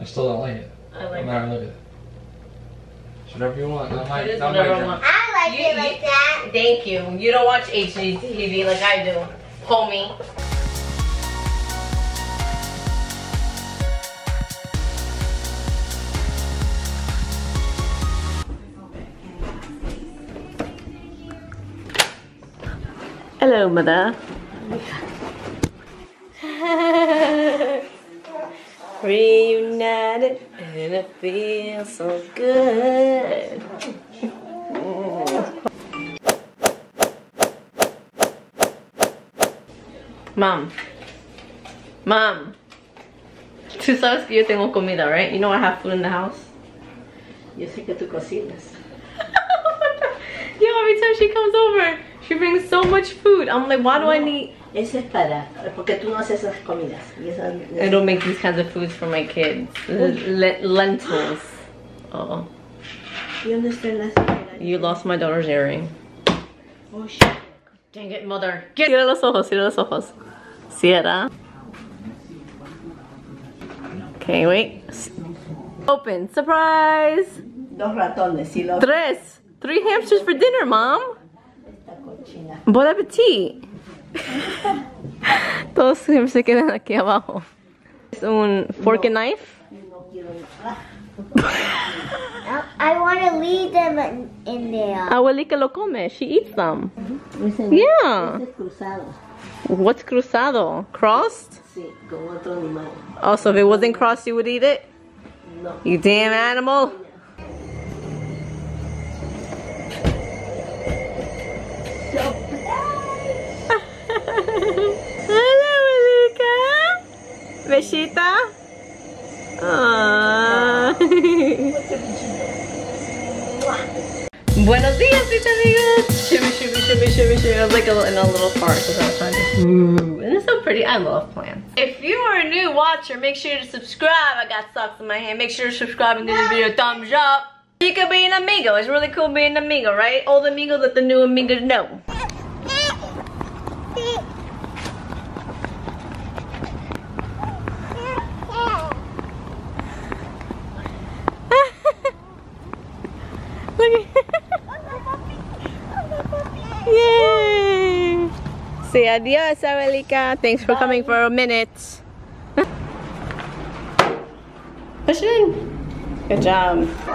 I still don't like it. I like it. No matter how I look at it. It's whatever you want. Not my I like it like that. Thank you. You don't watch HGTV like I do, homie. Hello, mother. Reunited and it feels so good. Mom. Tú sabes que yo tengo comida, right? You know I have food in the house. Yo sé que tú cocinas. Yo, every time she comes over, she brings so much food. I'm like, why do I need? Eso es para, porque tú no haces esas comidas. I don't make these kinds of foods for my kids. Lentils. Uh-oh. You lost my daughter's earring. Oh shit. Dang it, mother. Cierra los ojos, cierra los ojos. Cierra. Okay, wait. Open. Surprise! Dos ratones. Tres. Three hamsters for dinner, Mom. Bon appetit. Todos siempre se quedan aquí abajo. Es un fork and knife. I want to leave them in there. Abuelita lo come. She eats them. Yeah. What's cruzado? Crossed? Oh, so if it wasn't crossed, you would eat it? No. You damn animal. Hello, Malika. Beshita. Buenos días, amigos. Shimmy. I was like in a little fart because I was trying to. Ooh, and it's so pretty. I love plants. If you are a new watcher, make sure to subscribe. I got socks in my hand. Make sure to subscribe and give this video a thumbs up. You could be an amigo. It's really cool being an amigo, right? All the amigos that the new amigos know. Say adios, Abuelita. Thanks for coming for a minute. Push it in. Good job. Go.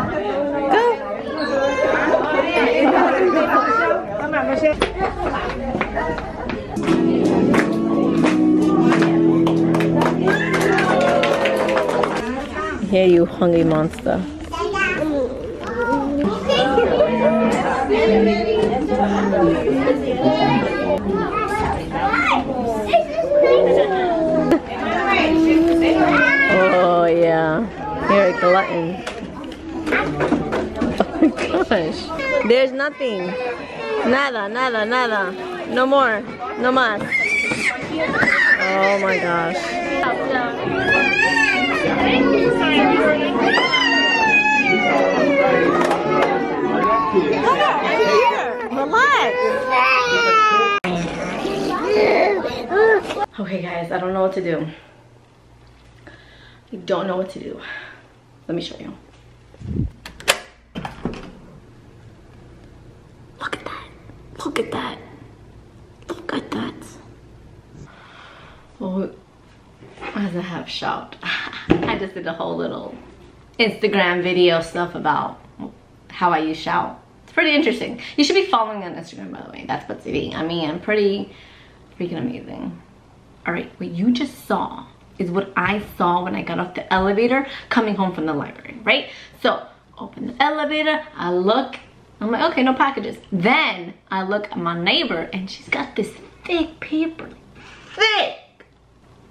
Here, you hungry monster. Oh yeah, you're a glutton. Oh my gosh, there's nothing. Nada. No more, no más. Oh my gosh. Relax. Okay guys, I don't know what to do. You don't know what to do. Let me show you. Look at that. Look at that. Look at that. Oh, as I have shout. I just did a whole little Instagram video stuff about how I use shout. It's pretty interesting. You should be following me on Instagram, by the way. That's what's eating. I mean, I'm pretty freaking amazing. All right, what you just saw is what I saw when I got off the elevator coming home from the library, right? So, open the elevator, I look, I'm like, okay, no packages. Then, I look at my neighbor and she's got this thick paper, thick!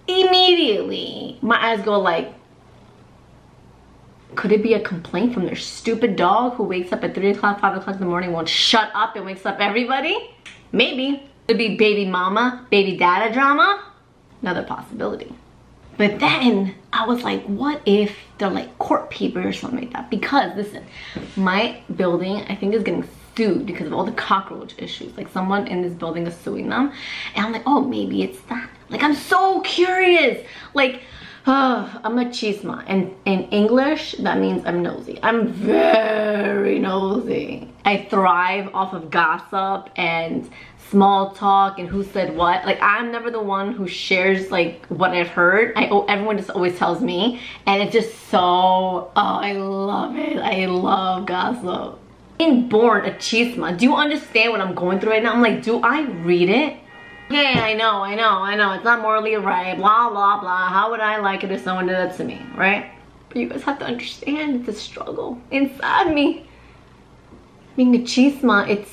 Immediately, my eyes go like, could it be a complaint from their stupid dog who wakes up at 3 o'clock, 5 o'clock in the morning, won't shut up and wakes up everybody? Maybe. Could it be baby mama, baby dada drama? Another possibility. But then I was like, what if they're like court paper or something like that? Because listen, my building I think is getting sued because of all the cockroach issues. Like someone in this building is suing them. And I'm like, oh, maybe it's that. Like I'm so curious. Like I'm a chisma, and in English that means I'm nosy. I'm very nosy. I thrive off of gossip and small talk and who said what. Like, I'm never the one who shares like what I've heard. Everyone just always tells me, and it's just so, oh, I love it. I love gossip. Being born a chisma. Do you understand what I'm going through right now? I'm like, do I read it? Yeah, I know, it's not morally right, blah, blah, blah. How would I like it if someone did that to me, right? But you guys have to understand, it's a struggle inside me. Being a chisma, it's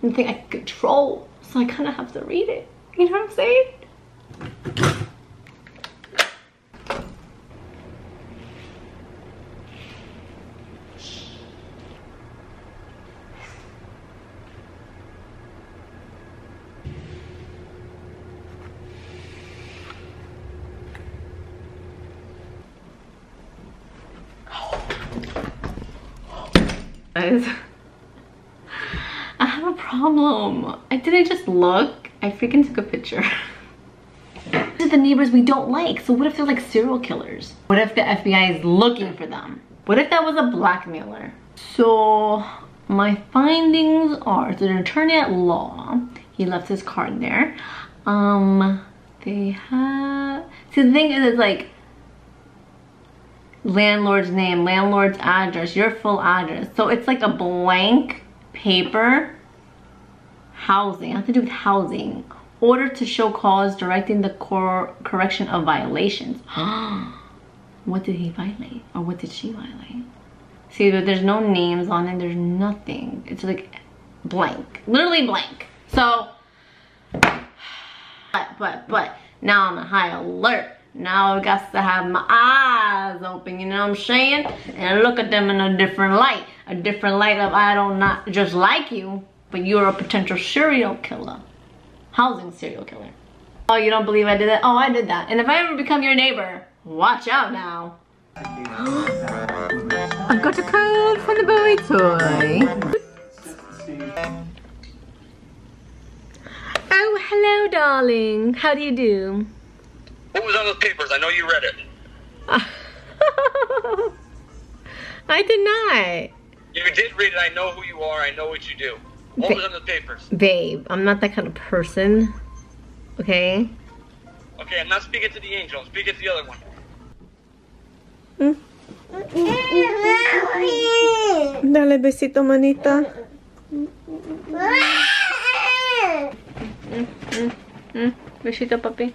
something I can control, so I kind of have to read it. You know what I'm saying? I have a problem. I didn't just look, I freaking took a picture. These are the neighbors we don't like, so what if they're like serial killers? What if the FBI is looking for them? What if that was a blackmailer? So my findings are, so an attorney at law, he left his card there. They have, see, the thing is, it's like landlord's name, landlord's address, your full address. So it's like a blank paper. Housing, I have to do with housing. Order to show cause directing the correction of violations. What did he violate? Or what did she violate? See, there's no names on it, there's nothing. It's like blank, literally blank. So, but, now I'm on high alert. Now I got to have my eyes open, you know what I'm saying? And look at them in a different light of I don't not just like you, but you're a potential serial killer, housing serial killer. Oh, you don't believe I did that? Oh, I did that. And if I ever become your neighbor, watch out now. I got a code for the boy toy. Oh, hello, darling. How do you do? What was on those papers? I know you read it. I did not. You did read it. I know who you are. I know what you do. What was on those papers? Babe, I'm not that kind of person. Okay? Okay, I'm not speaking to the angel. I'm speaking to the other one. Dale besito, manita. Besito, papi.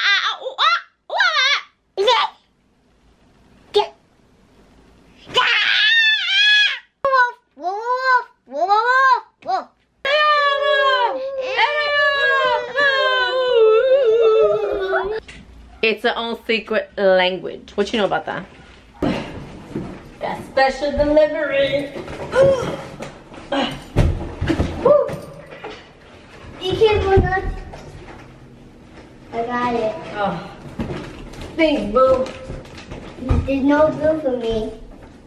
It's our own secret language. What you know about that? That special delivery. You can't put that. I got it. Oh. Thanks, boo. There's no boo for me.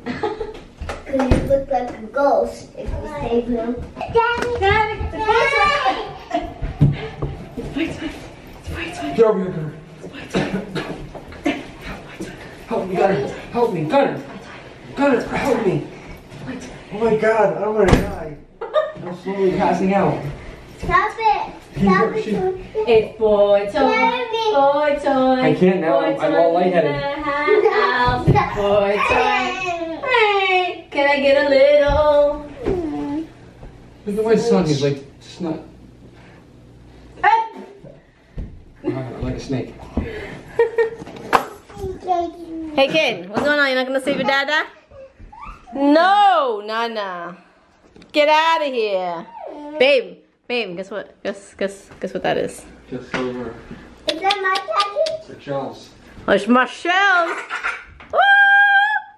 Because you look like a ghost if you say boo. Daddy! Daddy! It's over here. Help me, Gunner. Help me, Gunner. Gunner, help me. Oh my god, I don't want to die. I'm slowly passing out. Stop it. Stop it. It's boy toy. Boy toy. I can't now. I'm all lightheaded. Boy toy. Hey, can I get a little? Look at my son. He's like, just not. Like a snake. Hey kid, what's going on? You're not gonna save your dada? No, Nana. Get out of here. Babe, babe, guess what? Guess what that is? Guess silver. Is that my daddy? It's Michelle's. Oh, it's Michelle's. Woo!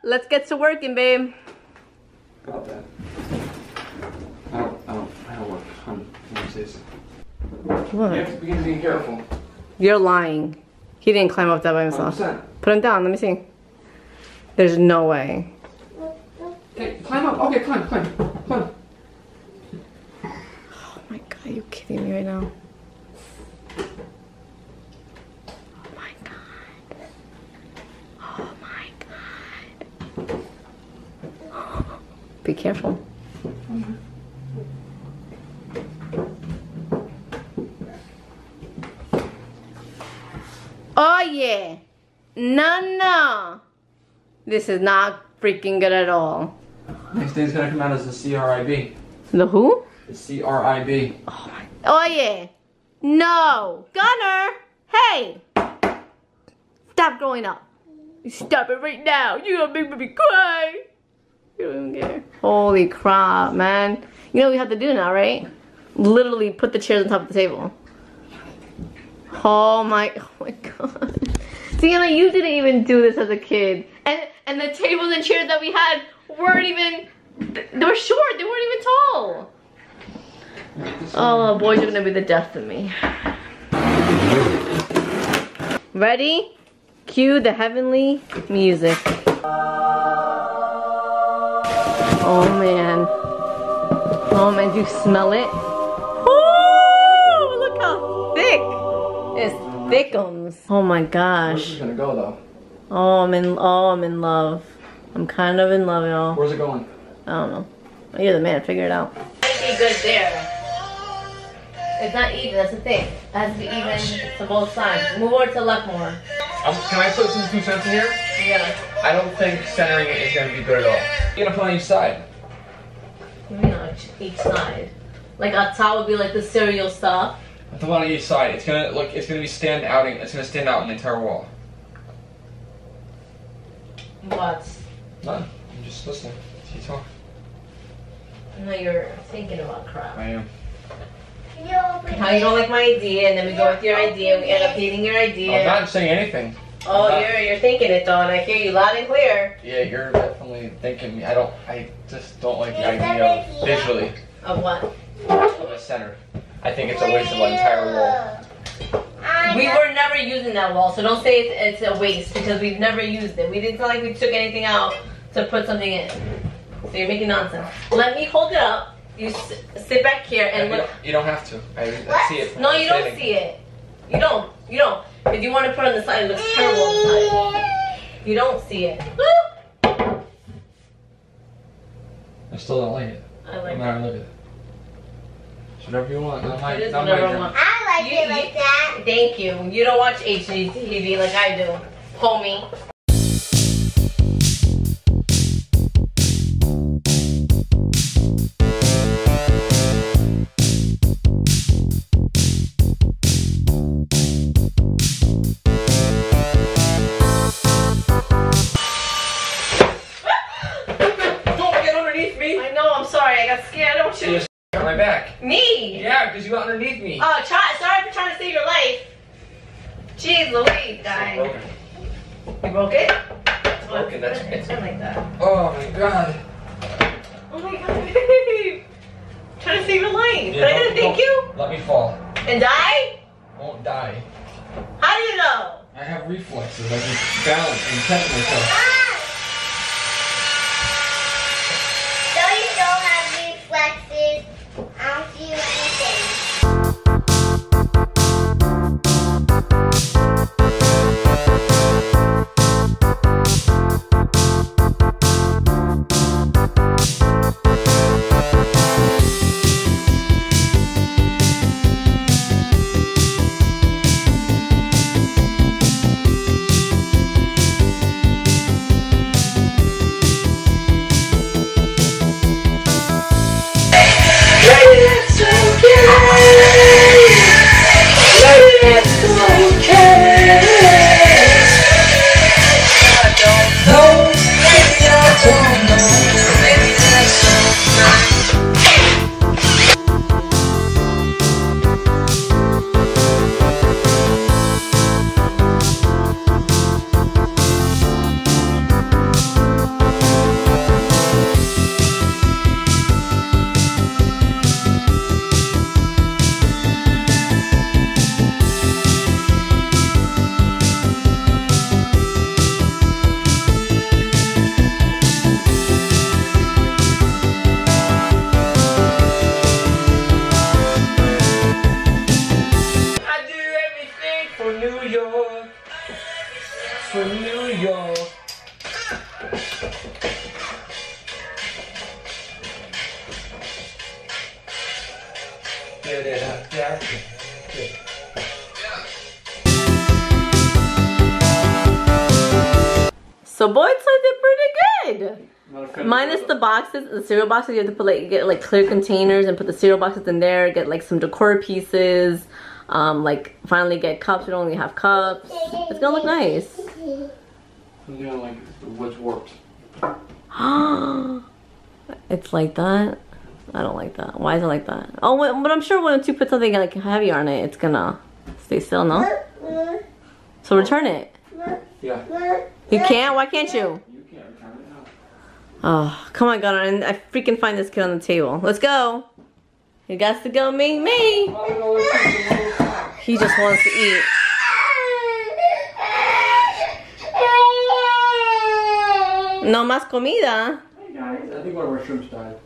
Let's get to working, babe. Got that. I don't work. What is this? What? You have to begin being careful. You're lying. He didn't climb up that by himself. 100%. Put him down, let me see. There's no way. Hey, climb up. Okay, climb, climb, climb. Oh my god, are you kidding me right now? Oh my god. Oh my god. Oh, be careful. Mm-hmm. Oh yeah. No, no. This is not freaking good at all. Next thing's gonna come out as the CRIB. The who? The CRIB. Oh my. Oh yeah. No. Gunner. Hey. Stop growing up. Stop it right now. You're gonna make me cry. You don't even care. Holy crap, man. You know what we have to do now, right? Literally put the chairs on top of the table. Oh my god. Sienna, you didn't even do this as a kid. And the tables and chairs that we had weren't even, they were short, they weren't even tall. Oh, boys are gonna be the death of me. Ready? Cue the heavenly music. Oh man. Oh man, do you smell it? Oh, look how thick. It's Vickums. Oh my gosh. Where's it gonna go though? Oh, I'm in love. I'm kind of in love, y'all. Where's it going? I don't know. Oh, you're the man. Figure it out. It's be good there. It's not even. That's the thing. It has to be even to both sides. Move over to the left more. Can I put some 2 cents in here? Yeah. I don't think centering it is gonna be good at all. You're gonna put on each side. You mean on each side? Like up top would be like the cereal stuff. I thought on each side. It's gonna look. It's gonna be standouting. It's gonna stand out on the entire wall. What? None. I'm just listening. You talk. No, you're thinking about crap. I am. How you don't like my idea, and then we go with your idea. We end up hating your idea. I'm not saying anything. Oh, you're thinking it though, and I hear you loud and clear. Yeah, you're definitely thinking. I just don't like the idea of visually. Of what? Of the center. I think it's a waste of an entire wall. We were never using that wall, so don't say it's a waste because we've never used it. We didn't feel like we took anything out to put something in. So you're making nonsense. Let me hold it up. You sit back here and look. You don't have to. I see it. No, you don't see it. You don't. You don't. If you want to put it on the side, it looks terrible on the side. You don't see it. I still don't like it. I like it. I'm not gonna look at it. Whatever you want. Not my I like it like that. Thank you. You don't watch HGTV like I do, homie. Don't get underneath me. I know. I'm sorry. I got scared. I don't shoot. My back. Me? Yeah, because you got underneath me. Oh, sorry for trying to save your life. Jeez Louise, dying. You broke it? It's broken, that's it. I like that. Oh my god. Oh my god, babe. I'm trying to save your life. Yeah, but I didn't thank you? Let me fall. And die? I won't die. How do you know? I have reflexes. I can balance and catch myself. No, you don't have reflexes. I don't feel anything. from New York. So boy, I did pretty good. Minus the boxes, the cereal boxes, you have to put like, get like clear containers and put the cereal boxes in there, get like some decor pieces, like finally get cups, we don't only have cups. It's gonna look nice. I'm gonna like the wood's warped. It's like that? I don't like that. Why is it like that? Oh, but I'm sure when you put something like heavy on it, it's gonna stay still, no? So return it. Yeah. You can't? Why can't you? You can't return it. Oh, come on, Gunner. I freaking find this kid on the table. Let's go. You got to go, me. He just wants to eat. No más comida. Hey guys, I think one of our shrimps died.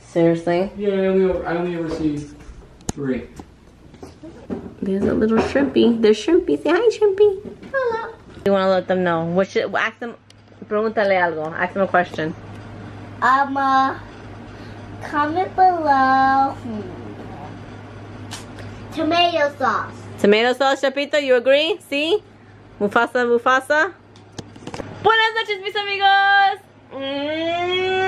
Seriously? Yeah, I only ever see three. There's a little shrimpy. There's shrimpy. Say hi, shrimpy. Hello. You want to let them know. What should, ask them. Pregúntale algo. Ask him a question. Comment below. Tomato sauce. Tomato sauce, Chapito, you agree? Sí? Mufasa. Buenas noches, mis amigos.